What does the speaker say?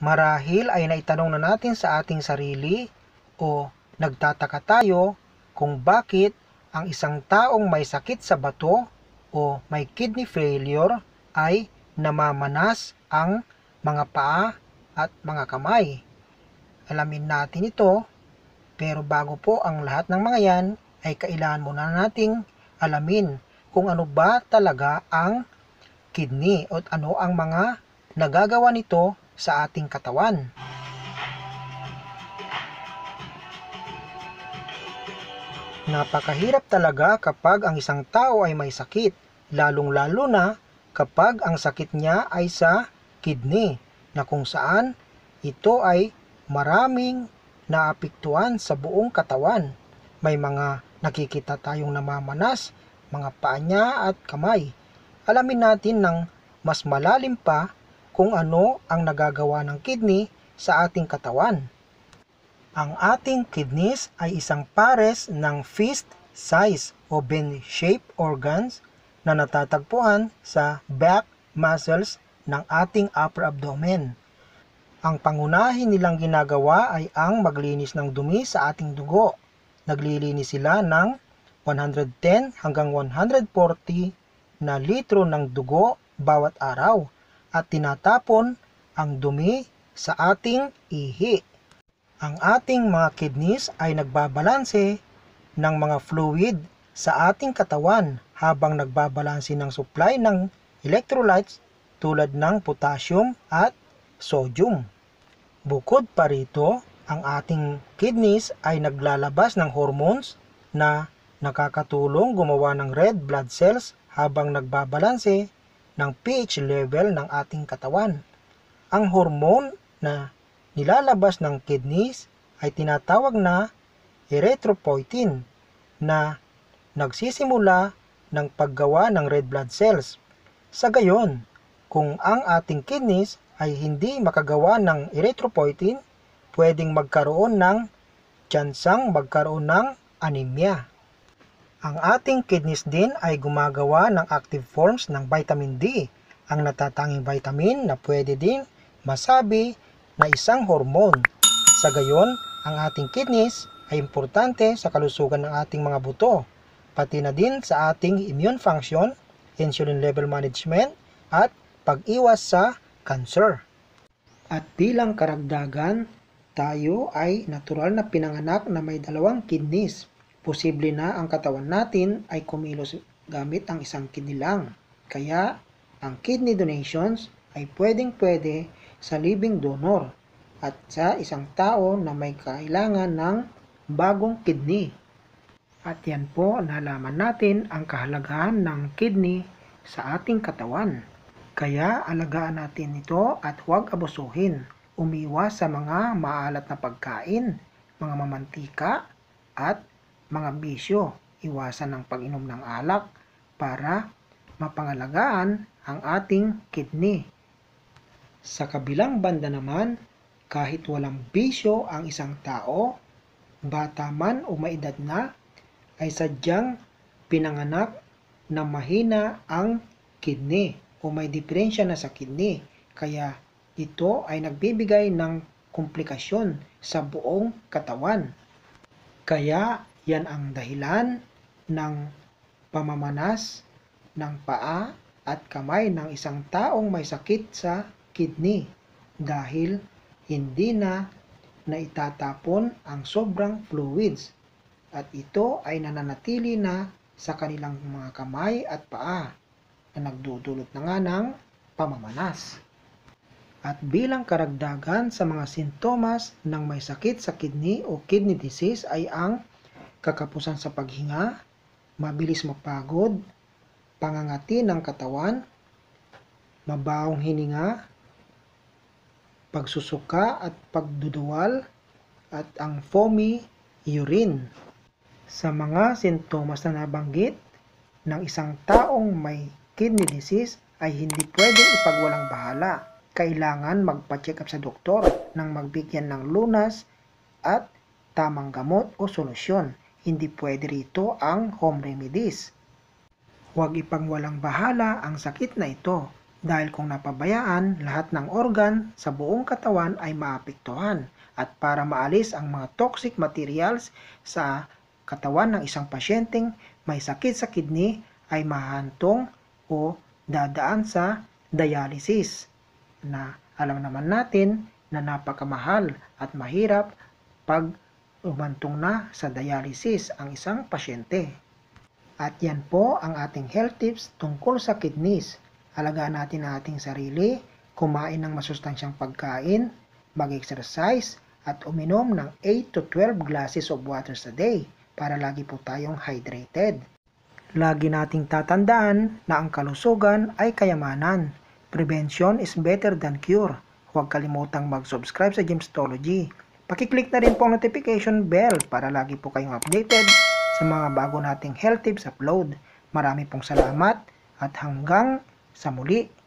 Marahil ay naitanong na natin sa ating sarili o nagtataka tayo kung bakit ang isang taong may sakit sa bato o may kidney failure ay namamanas ang mga paa at mga kamay. Alamin natin ito, pero bago po ang lahat ng mga yan ay kailangan muna nating alamin kung ano ba talaga ang kidney at ano ang mga nagagawa nito sa ating katawan. Napakahirap talaga kapag ang isang tao ay may sakit, lalong-lalo na kapag ang sakit niya ay sa kidney, na kung saan ito ay maraming naapektuhan sa buong katawan. May mga nakikita tayong namamanas, mga paa niya at kamay. Alamin natin ng mas malalim pa kung ano ang nagagawa ng kidney sa ating katawan. Ang ating kidneys ay isang pares ng fist size o bean-shaped organs na natatagpuan sa back muscles ng ating upper abdomen. Ang pangunahin nilang ginagawa ay ang maglinis ng dumi sa ating dugo. Naglilinis sila ng 110 hanggang 140 na litro ng dugo bawat araw at tinatapon ang dumi sa ating ihi. Ang ating mga kidneys ay nagbabalanse ng mga fluid sa ating katawan habang nagbabalanse ng supply ng electrolytes tulad ng potassium at sodium. Bukod pa rito, ang ating kidneys ay naglalabas ng hormones na nakakatulong gumawa ng red blood cells habang nagbabalanse ng pH level ng ating katawan. Ang hormone na nilalabas ng kidneys ay tinatawag na erythropoietin na nagsisimula ng paggawa ng red blood cells. Sa gayon, kung ang ating kidneys ay hindi makagawa ng erythropoietin, pwedeng magkaroon ng tiyansang magkaroon ng anemia. Ang ating kidneys din ay gumagawa ng active forms ng vitamin D, ang natatanging vitamin na pwede din masabi na isang hormone. Sa gayon, ang ating kidneys ay importante sa kalusugan ng ating mga buto, pati na din sa ating immune function, insulin level management, at pag-iwas sa cancer. At bilang karagdagan, tayo ay natural na pinanganak na may dalawang kidneys. Posible na ang katawan natin ay kumilos gamit ang isang kidney lang. Kaya, ang kidney donations ay pwedeng-pwede sa living donor at sa isang tao na may kailangan ng bagong kidney. At yan po, nalaman natin ang kahalagahan ng kidney sa ating katawan. Kaya alagaan natin ito at huwag abusuhin. Umiwas sa mga maalat na pagkain, mga mamantika at mga bisyo. Iwasan ang pag-inom ng alak para mapangalagaan ang ating kidney. Sa kabilang banda naman, kahit walang bisyo ang isang tao, bata man o maedad na, ay sadyang pinanganak na mahina ang kidney o may diferensya na sa kidney. Kaya ito ay nagbibigay ng komplikasyon sa buong katawan. Kaya yan ang dahilan ng pamamanas ng paa at kamay ng isang taong may sakit sa kidney dahil hindi na naitatapon ang sobrang fluids at ito ay nananatili na sa kanilang mga kamay at paa na nagdudulot na nga ng pamamanas. At bilang karagdagan sa mga sintomas ng may sakit sa kidney o kidney disease ay ang kakapusan sa paghinga, mabilis mapagod, pangangati ng katawan, mabawong hininga, pagsusuka at pagduduwal at ang foamy urine. Sa mga sintomas na nabanggit ng isang taong may kidney disease ay hindi pwedeng ipagwalang bahala. Kailangan magpa-check up sa doktor nang magbigyan ng lunas at tamang gamot o solusyon. Hindi pwede rito ang home remedies. Huwag ipagwalang bahala ang sakit na ito. Dahil kung napabayaan, lahat ng organ sa buong katawan ay maapektuhan. At para maalis ang mga toxic materials sa katawan ng isang pasyenteng may sakit sa kidney ay mahahantong o dadaan sa dialysis na alam naman natin na napakamahal at mahirap pag umantong na sa dialysis ang isang pasyente. At yan po ang ating health tips tungkol sa kidneys. Alagaan natin ang ating sarili, kumain ng masustansyang pagkain, mag-exercise, at uminom ng 8 to 12 glasses of water a day para lagi po tayong hydrated. Lagi nating tatandaan na ang kalusugan ay kayamanan. Prevention is better than cure. Huwag kalimutang mag-subscribe sa Jamestology. Pakiclick na rin po ang notification bell para lagi po kayong updated sa mga bago nating health tips upload. Marami pong salamat at hanggang sa muli.